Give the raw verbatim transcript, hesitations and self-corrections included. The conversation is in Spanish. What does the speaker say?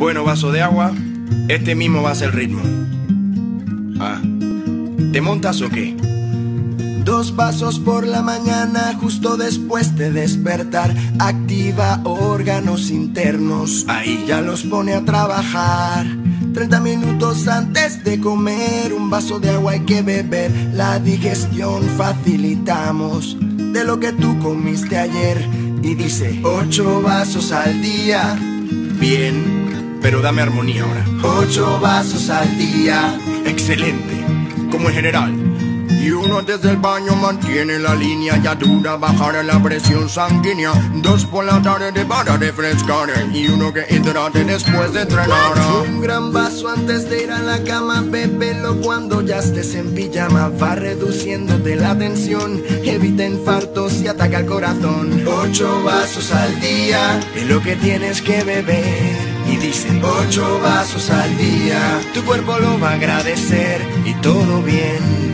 Bueno, vaso de agua, este mismo va a ser el ritmo. Ah, ¿te montas o qué? Dos vasos por la mañana, justo después de despertar. Activa órganos internos, ahí ya los pone a trabajar. treinta minutos antes de comer, un vaso de agua hay que beber. La digestión facilitamos de lo que tú comiste ayer. Y dice, ocho vasos al día. Bien, pero dame armonía ahora. Ocho vasos al día. Excelente, como en general. Y uno desde el baño mantiene la línea y ayuda a bajar la presión sanguínea. Dos por la tarde para refrescar y uno que hidrate después de entrenar. Un gran vaso antes de ir a la cama, bébelo cuando ya estés en pijama. Va reduciéndote la tensión, evita infartos y ataca al corazón. Ocho vasos al día es lo que tienes que beber. Y dice, ocho vasos al día, tu cuerpo lo va a agradecer y todo bien.